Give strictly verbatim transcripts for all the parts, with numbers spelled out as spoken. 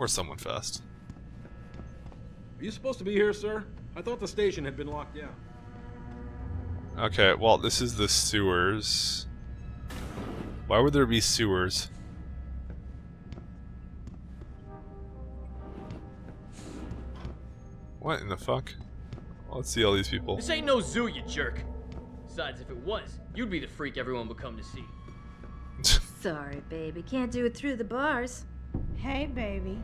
Or someone fast. Are you supposed to be here, sir? I thought the station had been locked down. Okay, well, this is the sewers. Why would there be sewers? What in the fuck? Well, let's see all these people. This ain't no zoo, you jerk. Besides, if it was, you'd be the freak everyone would come to see. Sorry, baby. Can't do it through the bars. Hey, baby.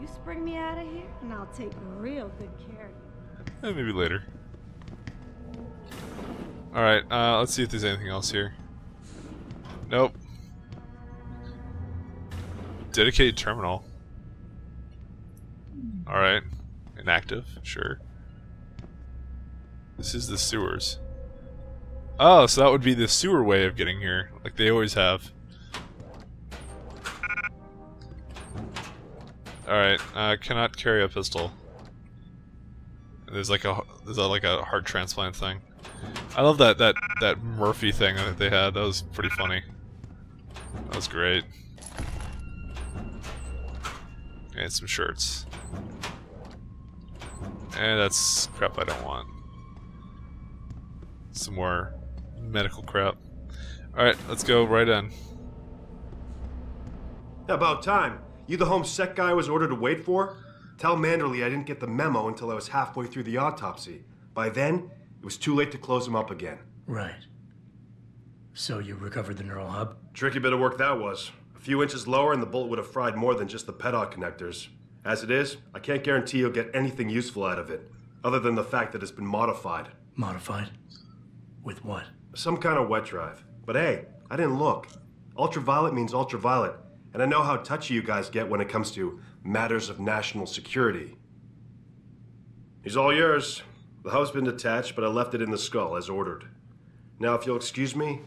You spring me out of here, and I'll take real good care of you. Eh, maybe later. Alright, uh, let's see if there's anything else here. Nope. Dedicated terminal. Alright. Inactive, sure. This is the sewers. Oh, so that would be the sewer way of getting here, like they always have. Alright, uh, cannot carry a pistol. There's like a there's a, like a heart transplant thing. I love that that that Murphy thing that they had. That was pretty funny. That was great. And some shirts. And that's crap I don't want. Some more medical crap. Alright, let's go right in. About time. You the home sec guy I was ordered to wait for? Tell Manderley I didn't get the memo until I was halfway through the autopsy. By then, it was too late to close him up again. Right. So you recovered the neural hub? Tricky bit of work that was. A few inches lower and the bullet would have fried more than just the PEDOT connectors. As it is, I can't guarantee you'll get anything useful out of it, other than the fact that it's been modified. Modified? With what? Some kind of wet drive. But hey, I didn't look. Ultraviolet means ultraviolet. And I know how touchy you guys get when it comes to matters of national security. He's all yours. The hub's been detached, but I left it in the skull as ordered. Now, if you'll excuse me,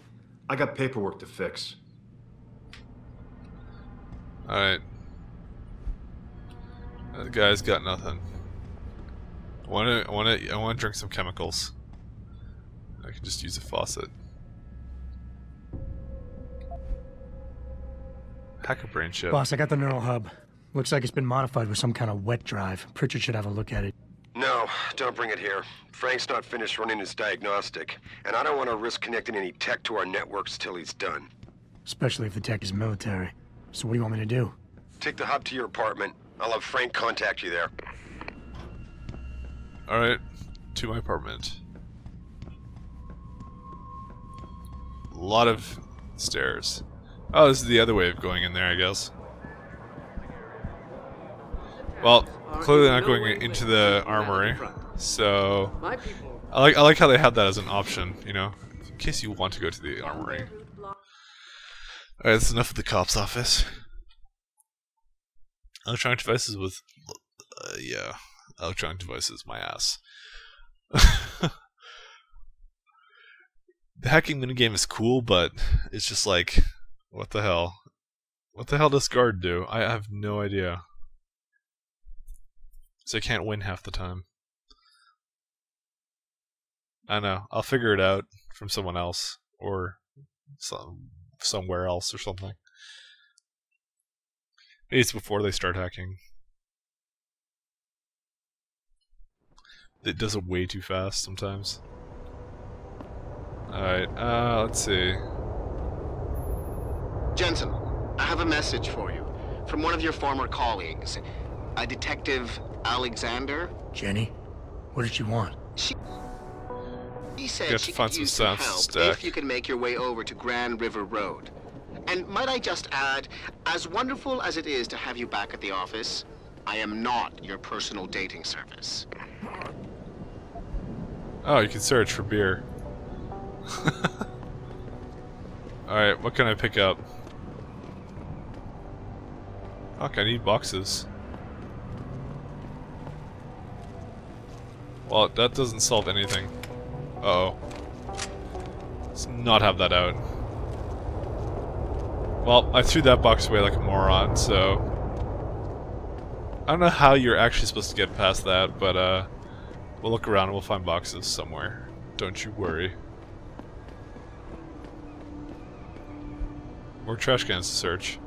I got paperwork to fix. Alright. That guy's got nothing. I wanna, I wanna, I wanna drink some chemicals. I can just use a faucet. Hacker brain chip. Boss, I got the neural hub. Looks like it's been modified with some kind of wet drive. Pritchard should have a look at it. No, don't bring it here. Frank's not finished running his diagnostic, and I don't want to risk connecting any tech to our networks till he's done. Especially if the tech is military. So what do you want me to do? Take the hub to your apartment. I'll have Frank contact you there. Alright, to my apartment. A lot of stairs. Oh, this is the other way of going in there, I guess. Well, clearly not going into the armory, so I like I like how they had that as an option, you know, in case you want to go to the armory. All right, that's enough of the cop's office. Electronic devices with, uh, yeah, electronic devices, my ass. The hacking minigame is cool, but it's just like, what the hell? What the hell does guard do? I have no idea. So I can't win half the time. I know. I'll figure it out from someone else. Or some, somewhere else or something. Maybe it's before they start hacking. It does it way too fast sometimes. Alright, uh, let's see. Jensen, I have a message for you. From one of your former colleagues. A detective, Alexander. Jenny? What did she want? She, she said she could use some help stack. If you could make your way over to Grand River Road. And might I just add, as wonderful as it is to have you back at the office, I am not your personal dating service. Oh, you can search for beer. Alright, what can I pick up? Fuck, I need boxes. Well, that doesn't solve anything. Uh-oh. Let's not have that out. Well, I threw that box away like a moron, so... I don't know how you're actually supposed to get past that, but uh... we'll look around and we'll find boxes somewhere. Don't you worry. More trash cans to search.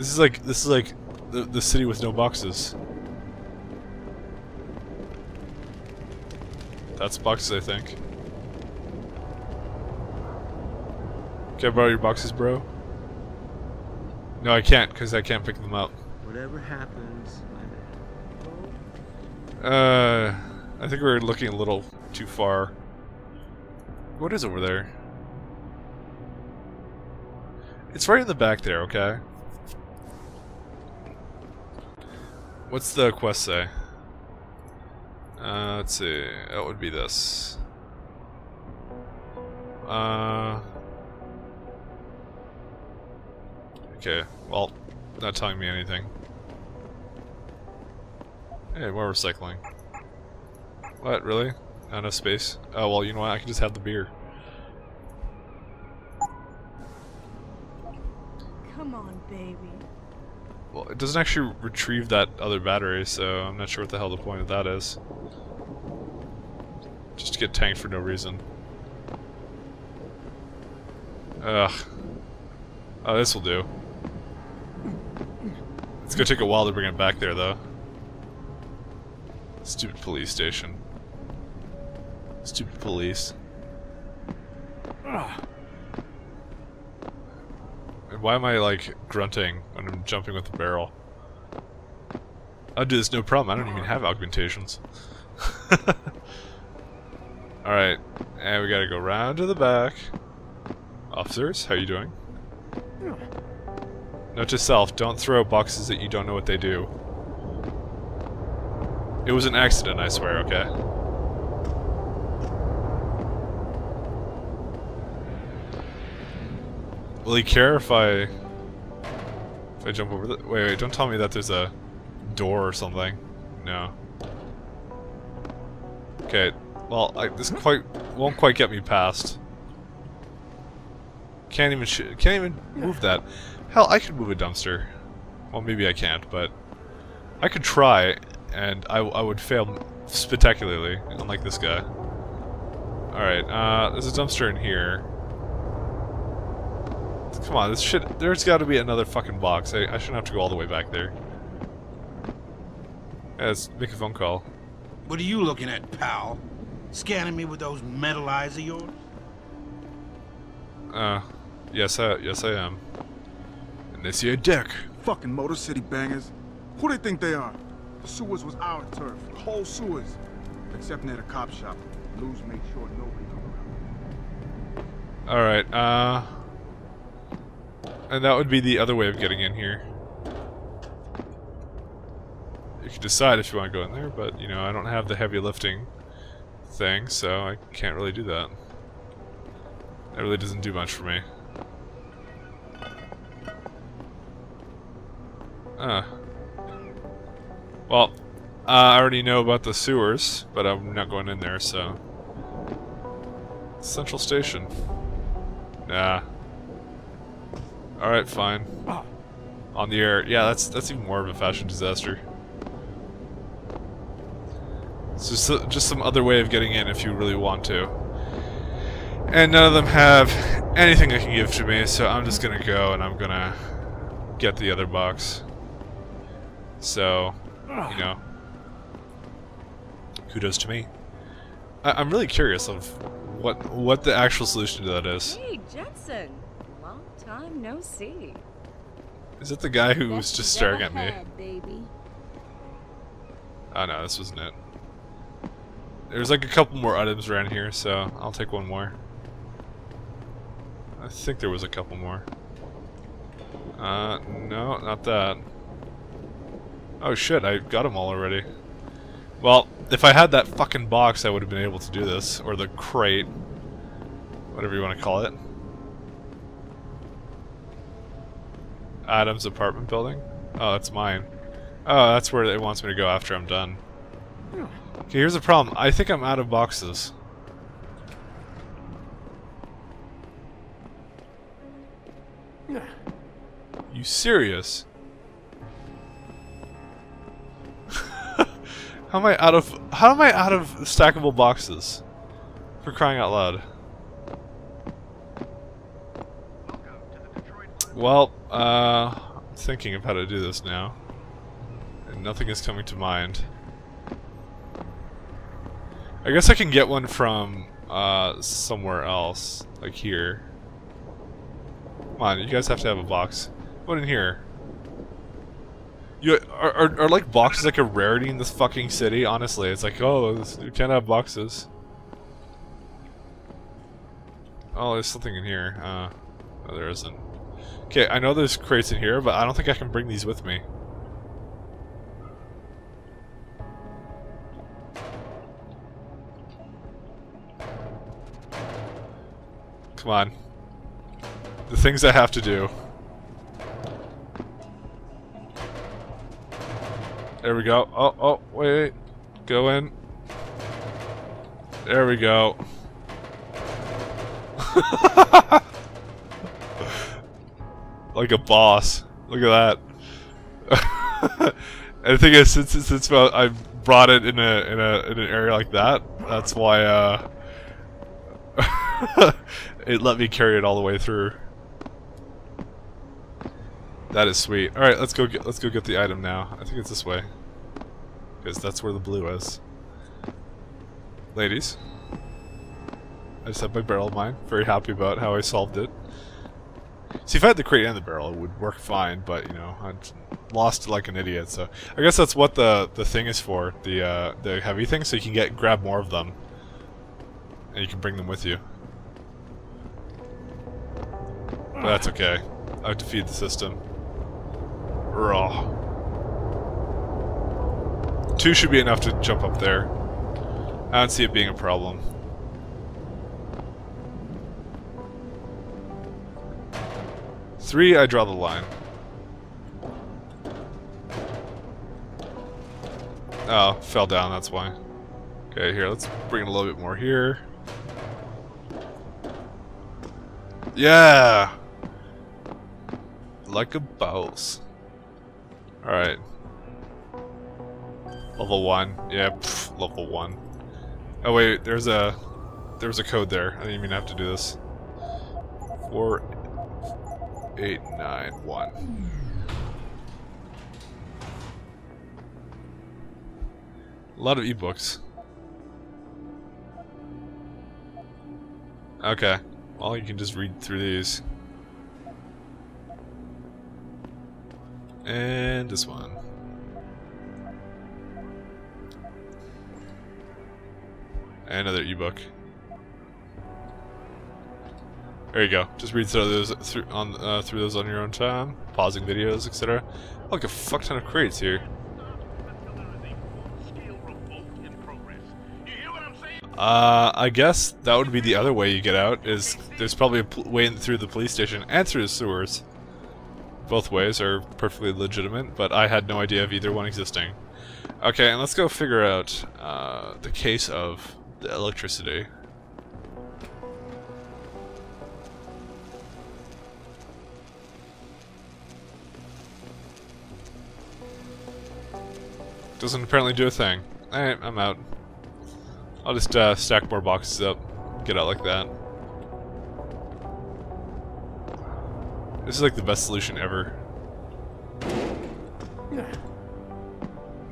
This is like this is like the the city with no boxes. That's boxes, I think. Can I borrow your boxes, bro? No, I can't, because I can't pick them up. Whatever happens, my man. Uh, I think we're looking a little too far. What is over there? It's right in the back there, okay? What's the quest say? Uh, let's see. That would be this. Uh... Okay, well, not telling me anything. Hey, more recycling. What, really? Not enough space? Oh, well, you know what? I can just have the beer. Come on, baby. Well, it doesn't actually retrieve that other battery, so I'm not sure what the hell the point of that is. Just to get tanked for no reason. Ugh. Oh, this will do. It's gonna take a while to bring it back there, though. Stupid police station. Stupid police. Ugh. And why am I, like, grunting when I'm jumping with the barrel? I'll do this no problem. I don't even have augmentations. Alright. And we gotta go round to the back. Officers, how you doing? Note to self, don't throw boxes that you don't know what they do. It was an accident, I swear, okay? Will he care if I... if I jump over the... Wait, wait, don't tell me that there's a door or something. No. Okay, well, I, this quite won't quite get me past. Can't even sh can't even move that. Hell, I could move a dumpster. Well, maybe I can't, but I could try, and I, I would fail spectacularly, unlike this guy. Alright, uh, there's a dumpster in here. Come on, this shit, there's gotta be another fucking box. I, I shouldn't have to go all the way back there. Yeah, let's make a phone call. What are you looking at, pal? Scanning me with those metal eyes of yours? Uh, yes I, yes I am. This here deck. Fucking Motor City bangers. Who they think they are? The sewers was our turf. Whole sewers. Except near the cop shop. Lose made sure nobody come around. Alright, uh... and that would be the other way of getting in here. You can decide if you want to go in there, but, you know, I don't have the heavy lifting thing, so I can't really do that. That really doesn't do much for me. Uh. Well, uh, I already know about the sewers, but I'm not going in there, so... Central Station. Nah. Alright, fine. On the air. Yeah, that's that's even more of a fashion disaster. It's just, uh, just some other way of getting in if you really want to. And none of them have anything they can give to me, so I'm just gonna go and I'm gonna get the other box. So, you know, kudos to me. I I'm really curious of what what the actual solution to that is. Hey, Jensen, long time no see. Is it the guy who was just staring at me? Baby. Oh no, this wasn't it. There's like a couple more items around here, so I'll take one more. I think there was a couple more. Uh, no, not that. Oh shit, I got them all already. Well, if I had that fucking box, I would have been able to do this. Or the crate. Whatever you want to call it. Adam's apartment building? Oh, that's mine. Oh, that's where it wants me to go after I'm done. Okay, here's the problem. I think I'm out of boxes. You serious? How am I out of how am I out of stackable boxes? For crying out loud. Well, uh thinking of how to do this now, and nothing is coming to mind. I guess I can get one from uh, somewhere else, like here. Come on, you guys have to have a box. What in here? You are, are, are like boxes like a rarity in this fucking city? Honestly, it's like, oh, this, you can't have boxes. Oh, there's something in here. Uh, no, there isn't. Okay, I know there's crates in here, but I don't think I can bring these with me. Come on. The things I have to do. There we go. Oh, oh, wait. Go in. There we go. Like a boss. Look at that. I think it's since it's, it's about I brought it in a in a in an area like that. That's why uh it let me carry it all the way through. That is sweet. All right, let's go get, let's go get the item now. I think it's this way, because that's where the blue is. Ladies, I just have my barrel of mine. Very happy about how I solved it. See, if I had the crate and the barrel, it would work fine. But you know, I'm lost like an idiot. So I guess that's what the the thing is for, the uh, the heavy thing, so you can get grab more of them, and you can bring them with you. But that's okay. I have to feed the system. Raw. Two should be enough to jump up there. I don't see it being a problem. Three, I draw the line. Oh, fell down, that's why. Okay, here, let's bring it a little bit more here. Yeah! Like a boss. Alright. Level one. Yeah, pff, level one. Oh wait, there's a there's a code there. I didn't even have to do this. Four eight nine one. A lot of ebooks. Okay. Well, you can just read through these. And this one. And another ebook. There you go. Just read through those through on uh, through those on your own time, pausing videos, et cetera. Oh, like a fuck ton of crates here. Uh, I guess that would be the other way you get out. Is there's probably a way in through the police station and through the sewers. Both ways are perfectly legitimate, but I had no idea of either one existing. Okay, and let's go figure out uh, the case of the electricity. Doesn't apparently do a thing. Alright, I'm out. I'll just uh, stack more boxes up, get out like that. This is like the best solution ever.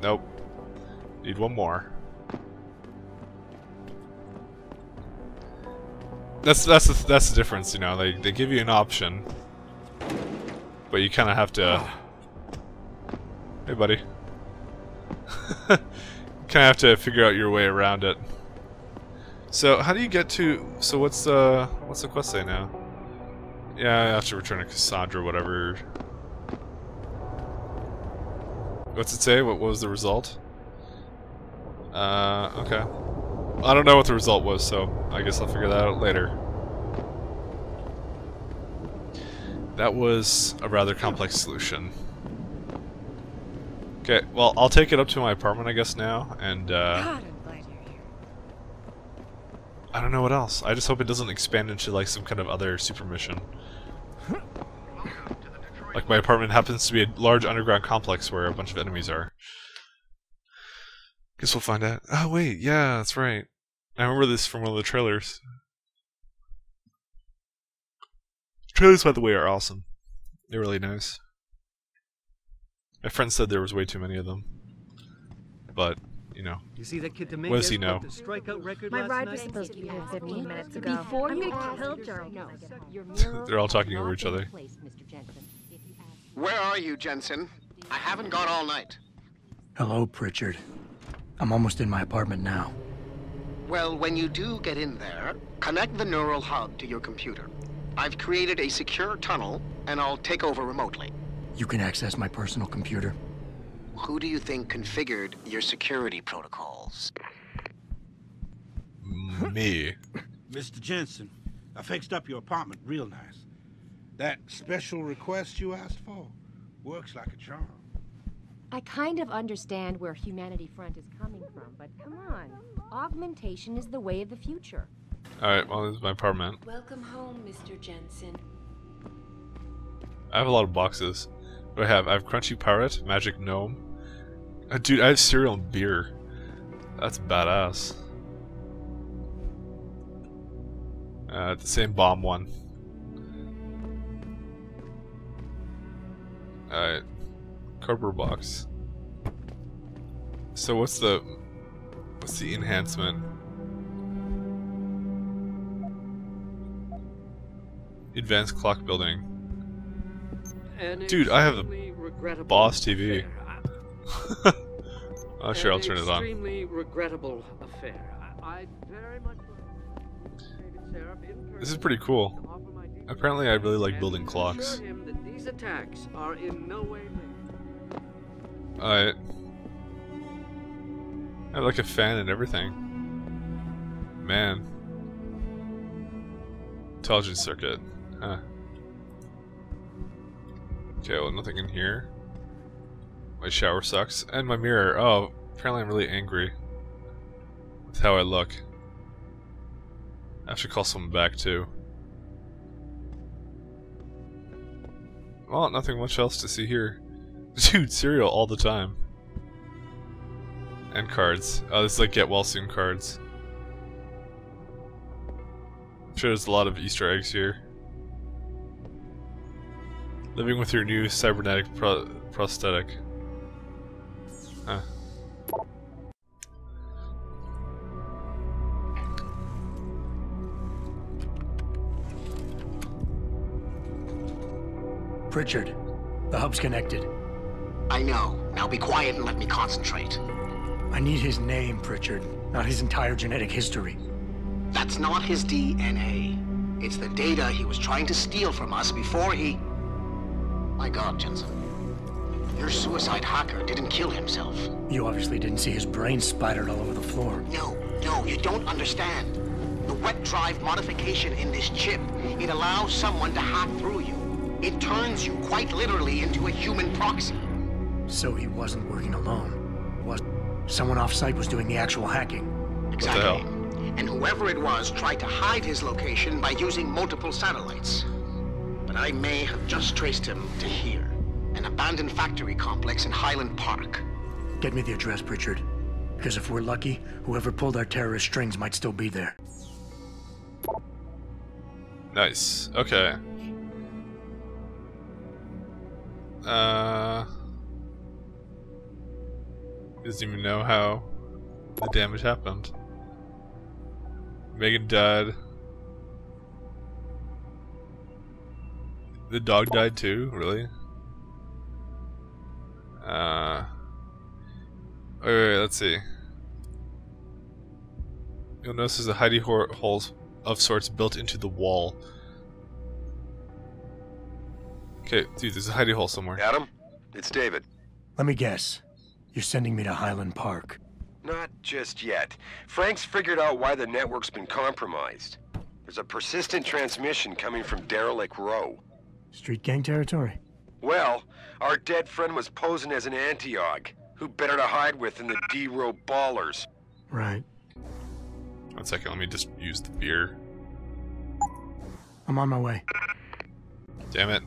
Nope. Need one more. That's that's the, that's the difference, you know. They they give you an option, but you kind of have to. Hey, buddy. You kind of have to figure out your way around it. So how do you get to? So what's the what's the quest say now? Yeah, I have to return to Cassandra, whatever. What's it say? What was the result? Uh, okay. I don't know what the result was, so I guess I'll figure that out later. That was a rather complex solution. Okay, well, I'll take it up to my apartment, I guess, now, and, uh... God, I'm glad you're here. I don't know what else. I just hope it doesn't expand into, like, some kind of other super mission. Like, my apartment happens to be a large underground complex where a bunch of enemies are. Guess we'll find out. Oh, wait, yeah, that's right. I remember this from one of the trailers. The trailers, by the way, are awesome. They're really nice. My friend said there was way too many of them. But, you know. You see that kid what does he know? My ride was supposed to be here fifteen minutes ago. Before I'm gonna kill Gerald. They're all talking over each other. Where are you, Jensen? I haven't gone all night. Hello, Pritchard. I'm almost in my apartment now. Well, when you do get in there, connect the neural hub to your computer. I've created a secure tunnel, and I'll take over remotely. You can access my personal computer. Who do you think configured your security protocols? Me. Mister Jensen, I fixed up your apartment real nice. That special request you asked for works like a charm. I kind of understand where Humanity Front is coming from, but come on. Augmentation is the way of the future. Alright, well, this is my apartment. Welcome home, Mister Jensen. I have a lot of boxes. What do I have? I have Crunchy Pirate, Magic Gnome. Uh, dude, I have cereal and beer. That's badass. Uh, the same bomb one. Alright. Cardboard box. So what's the what's the enhancement? Advanced clock building. Dude, I have a Boss T V. Oh sure, I'll turn it on. Regrettable affair. I very much This is pretty cool. Apparently, I really like building clocks. These attacks are in no way. Alright. I have like a fan and everything. Man. Intelligence circuit. Huh. Okay, well, nothing in here. My shower sucks. And my mirror. Oh, apparently I'm really angry with how I look. I should call someone back too. Well, nothing much else to see here. Dude, cereal all the time. And cards. Oh, this is like get well soon cards. I'm sure there's a lot of Easter eggs here. Living with your new cybernetic pro prosthetic. Huh. Pritchard, the hub's connected. I know. Now be quiet and let me concentrate. I need his name, Pritchard, not his entire genetic history. That's not his D N A. It's the data he was trying to steal from us before he... My God, Jensen. Your suicide hacker didn't kill himself. You obviously didn't see his brain spidered all over the floor. No, no, you don't understand. The wet drive modification in this chip, it allows someone to hack through you. It turns you quite literally into a human proxy. So he wasn't working alone. Was someone off-site was doing the actual hacking? Exactly. And whoever it was tried to hide his location by using multiple satellites. But I may have just traced him to here, an abandoned factory complex in Highland Park. Get me the address, Pritchard. Because if we're lucky, whoever pulled our terrorist strings might still be there. Nice. Okay. Uh. Doesn't even know how the damage happened. Megan died. The dog died too, really? Uh. Wait, wait, wait, let's see. You'll notice there's a hidey hole of sorts built into the wall. Okay, dude, there's a hidey hole somewhere. Adam, it's David. Let me guess. You're sending me to Highland Park. Not just yet. Frank's figured out why the network's been compromised. There's a persistent transmission coming from Derelict Row. Street gang territory? Well, our dead friend was posing as an Antioch. Who better to hide with than the D-Row ballers? Right. One second, let me just use the beer. I'm on my way. Damn it.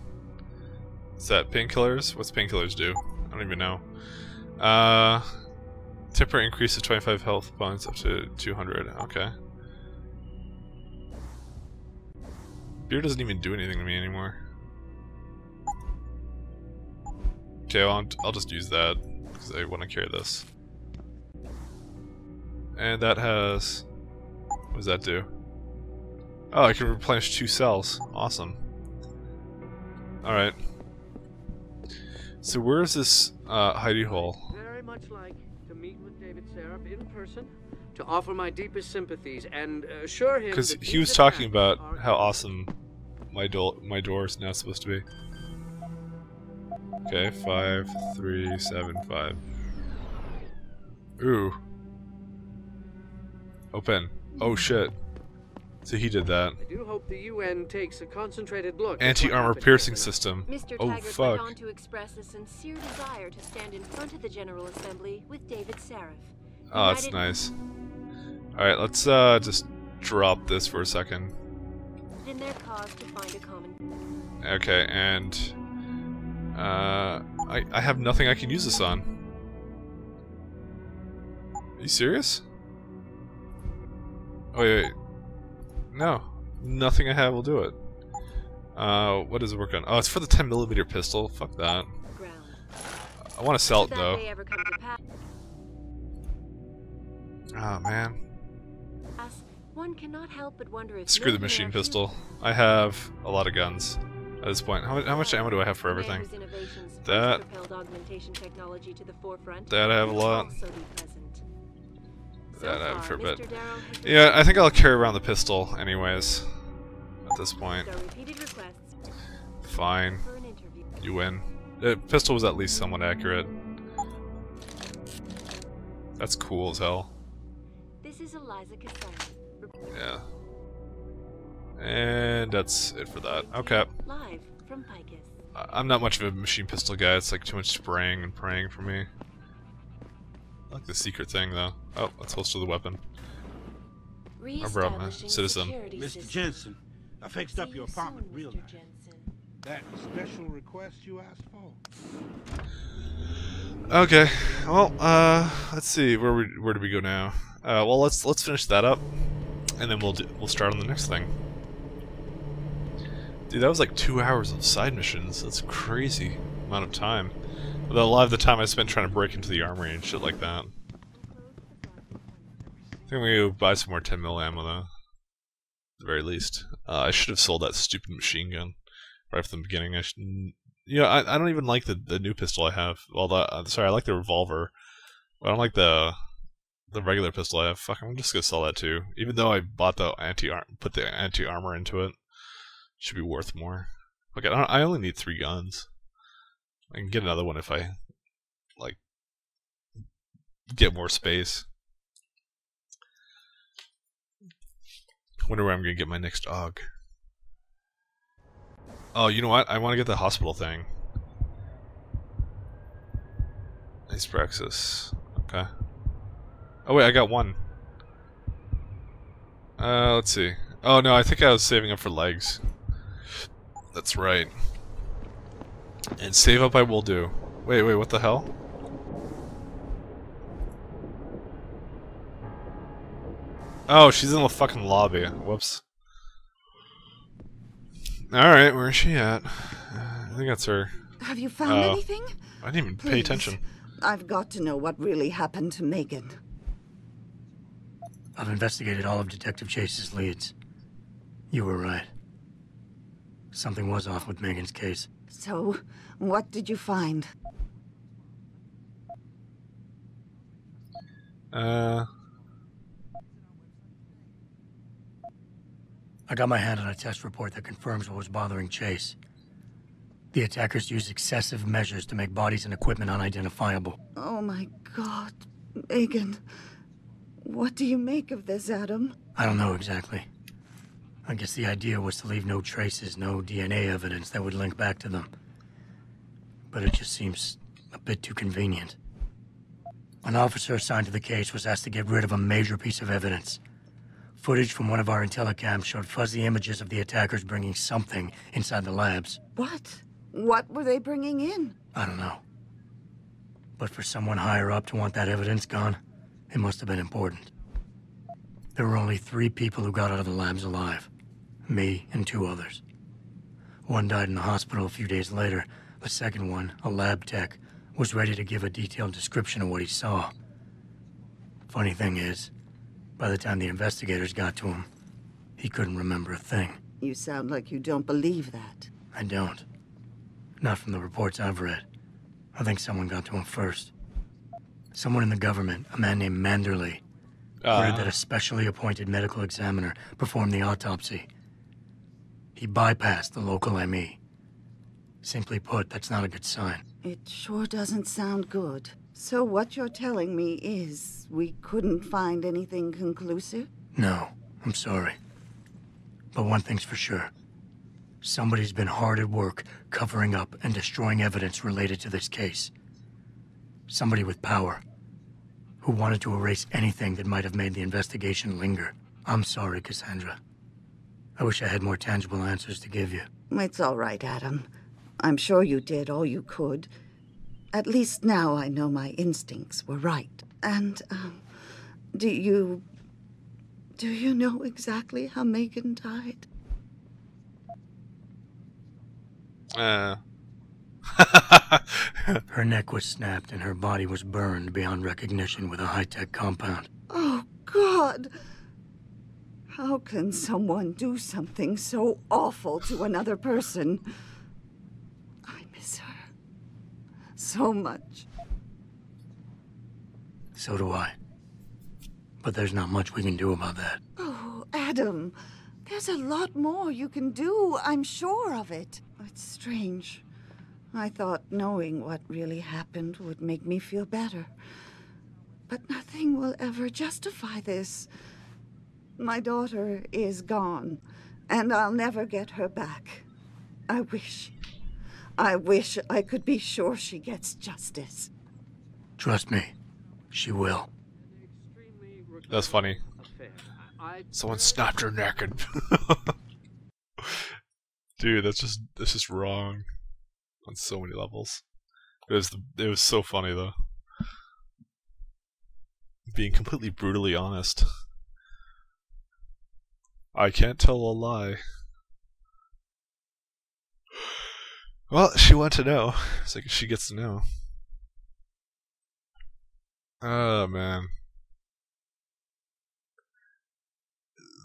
Is that painkillers? What's painkillers do? I don't even know. Uh, temporary increase of twenty-five health points up to two hundred. Okay. Beer doesn't even do anything to me anymore. Okay, I'll, I'll just use that because I want to carry this. And that has... what does that do? Oh, I can replenish two cells. Awesome. Alright. So where is this uh, hidey hole? Very much like to meet with David Sarif in person, to offer my deepest sympathies and assure him. Because he was talking about how awesome my door my door is now supposed to be. Okay, five, three, seven, five. Ooh. Open. Oh shit. So he did that. I do hope the U N takes a concentrated look. Anti-armor piercing system. Mister Oh Taggart fuck. Went on to express a sincere desire to stand in front of the General Assembly with David Sarif. Oh, that's nice. All right, let's uh just drop this for a second. In their cause to find a common. Okay, and uh I I have nothing I can use this on. Are you serious? Oh wait. wait. No, nothing I have will do it. Uh, what does it work on? Oh, it's for the ten millimeter pistol. Fuck that. I want to sell it though. Ah, oh, man. One cannot help but wonder if screw the machine pistol. I have a lot of guns at this point. How, how much ammo do I have for everything? That. That I have a lot. That out for a bit. Yeah, I think I'll carry around the pistol anyways at this point. Fine. You win. The pistol was at least somewhat accurate. That's cool as hell. Yeah. And that's it for that. Okay. I'm not much of a machine pistol guy. It's like too much spraying and praying for me. I like the secret thing though. Oh, let's holster the weapon. No problem, citizen. Mister Jensen, I fixed up your apartment real nice. That special request you asked for. Okay. Well, uh, let's see. Where we, where do we go now? Uh, well, let's let's finish that up, and then we'll do, we'll start on the next thing. Dude, that was like two hours of side missions. That's a crazy amount of time. Although a lot of the time I spent trying to break into the armory and shit like that. I think we go buy some more ten mil ammo though. At the very least. Uh, I should have sold that stupid machine gun right from the beginning. I should, you know, I, I don't even like the, the new pistol I have. Well, the, uh, sorry, I like the revolver. But I don't like the the regular pistol I have. Fuck, I'm just gonna sell that too. Even though I bought the anti-armor, put the anti-armor into it. It should be worth more. Okay, I, I only need three guns. I can get another one if I, like, get more space. Wonder where I'm gonna get my next AUG. Oh, you know what? I want to get the hospital thing. Nice praxis. Okay. Oh wait, I got one. Uh, let's see. Oh no, I think I was saving up for legs. That's right. And save up I will do. Wait, wait, what the hell? Oh, she's in the fucking lobby. Whoops. Alright, where is she at? I think that's her. Have you found oh. anything? I didn't even Please. pay attention. I've got to know what really happened to Megan. I've investigated all of Detective Chase's leads. You were right. Something was off with Megan's case. So, what did you find? Uh... I got my hand on a test report that confirms what was bothering Chase. The attackers used excessive measures to make bodies and equipment unidentifiable. Oh my god, Megan. What do you make of this, Adam? I don't know exactly. I guess the idea was to leave no traces, no D N A evidence that would link back to them. But it just seems a bit too convenient. An officer assigned to the case was asked to get rid of a major piece of evidence. Footage from one of our IntelliCams showed fuzzy images of the attackers bringing something inside the labs. What? What were they bringing in? I don't know. But for someone higher up to want that evidence gone, it must have been important. There were only three people who got out of the labs alive. Me and two others. One died in the hospital a few days later, The second one, a lab tech, was ready to give a detailed description of what he saw. Funny thing is, by the time the investigators got to him, he couldn't remember a thing. You sound like you don't believe that. I don't. Not from the reports I've read. I think someone got to him first. Someone in the government, a man named Manderley, uh. ordered that a specially appointed medical examiner perform the autopsy. He bypassed the local M E. Simply put, that's not a good sign. It sure doesn't sound good. So what you're telling me is we couldn't find anything conclusive? No, I'm sorry. But one thing's for sure. Somebody's been hard at work covering up and destroying evidence related to this case. Somebody with power, who wanted to erase anything that might have made the investigation linger. I'm sorry, Cassandra. I wish I had more tangible answers to give you. It's all right, Adam. I'm sure you did all you could. At least now I know my instincts were right. And, um, do you... do you know exactly how Megan died? Uh... Her neck was snapped and her body was burned beyond recognition with a high-tech compound. Oh, God! How can someone do something so awful to another person? Her so much. So do I. But there's not much we can do about that. Oh, Adam, there's a lot more you can do. I'm sure of it. It's strange. I thought knowing what really happened would make me feel better. But nothing will ever justify this. My daughter is gone, and I'll never get her back. I wish... I wish I could be sure she gets justice. Trust me, she will. That's funny. Someone snapped her neck and... Dude, that's just that's just wrong on so many levels. It was the, it was so funny though. Being completely brutally honest. I can't tell a lie. Well, she wants to know, so she gets to know. Oh, man.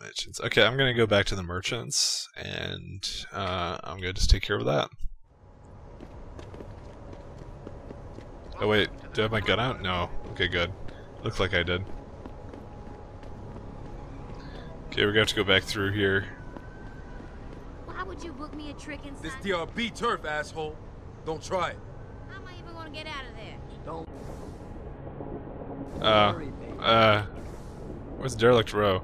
Merchants. Okay, I'm going to go back to the merchants, and uh, I'm going to just take care of that. Oh, wait. Do I have my gun out? No. Okay, good. Looked like I did. Okay, we're going to have to go back through here. Would you book me a trick inside? This D R B turf, asshole. Don't try it. How am I even gonna get out of there? Don't. Uh, uh, where's Derelict Row?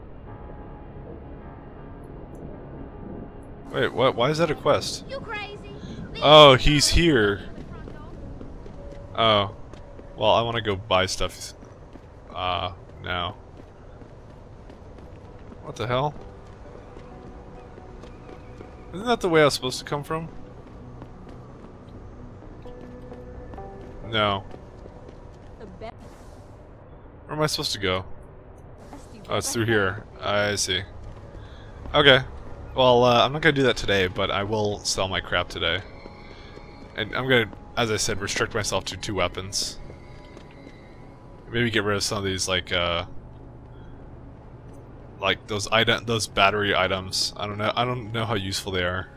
Wait, what? Why is that a quest? You crazy? Oh, he's here. Oh, well, I want to go buy stuff. Uh, now. What the hell? Isn't that the way I was supposed to come from? No. Where am I supposed to go? Oh, it's through here. I see. Okay. Well, uh, I'm not going to do that today, but I will sell my crap today. And I'm going to, as I said, restrict myself to two weapons. Maybe get rid of some of these, like, uh... like those item, those battery items. I don't know. I don't know how useful they are.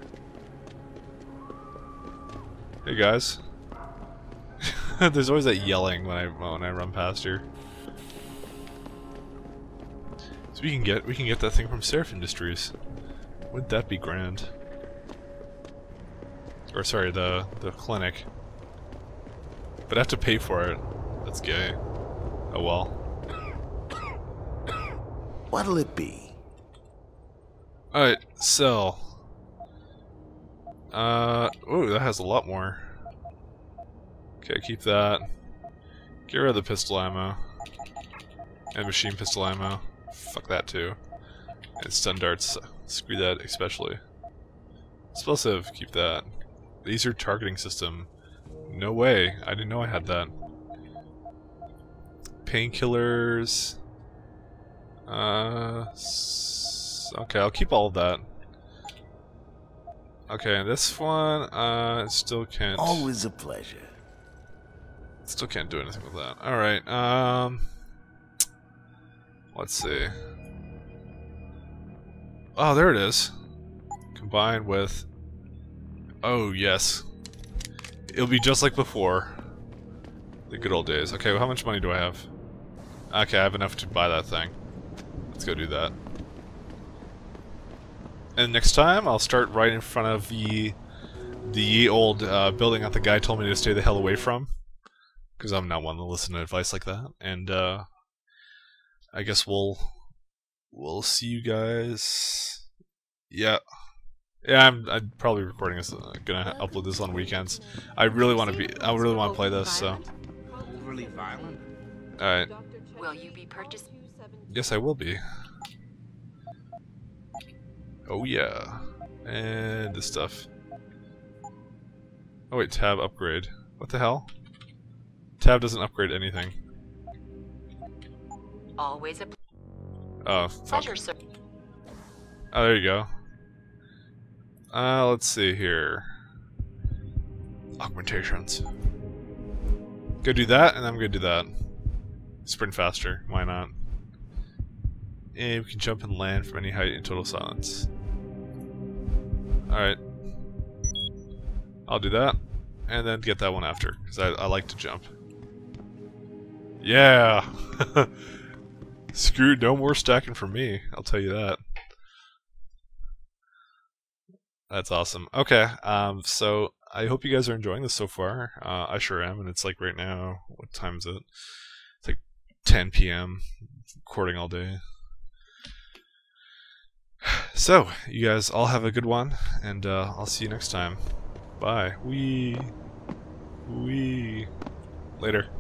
Hey guys. There's always that yelling when I when I run past here. So we can get we can get that thing from Sarif Industries. Wouldn't that be grand? Or sorry, the the clinic. But I have to pay for it. That's gay. Oh well. What'll it be? Alright, sell. Uh, ooh, that has a lot more. Okay, keep that. Get rid of the pistol ammo. And machine pistol ammo. Fuck that too. And stun darts. Screw that especially. Explosive, keep that. Laser targeting system. No way, I didn't know I had that. Painkillers... Uh, okay, I'll keep all of that. Okay, this one, uh, still can't... Always a pleasure. Still can't do anything with that. Alright, um... let's see. Oh, there it is. Combined with... Oh, yes. It'll be just like before. The good old days. Okay, well, how much money do I have? Okay, I have enough to buy that thing. Let's go do that. And next time, I'll start right in front of the the old uh, building that the guy told me to stay the hell away from. Because I'm not one to listen to advice like that. And uh, I guess we'll we'll see you guys. Yeah, yeah. I'm, I'm probably recording this. I'm gonna upload this on weekends. I really want to be. I really want to play this. So. Really violent. All right. Will you be purchased? Yes, I will be. Oh yeah, and this stuff. Oh wait, tab upgrade. What the hell? Tab doesn't upgrade anything. Always a oh, fuck. Pleasure, oh, there you go. Uh, let's see here. Augmentations. Go do that, and I'm gonna do that. Sprint faster. Why not? And we can jump and land from any height in total silence. Alright. I'll do that. And then get that one after, because I, I like to jump. Yeah! Screw no more stacking for me, I'll tell you that. That's awesome. Okay, um, so I hope you guys are enjoying this so far. Uh, I sure am, and it's like right now, what time is it? It's like ten P M recording all day. So, you guys all have a good one, and uh, I'll see you next time. Bye. Wee. Wee. Later.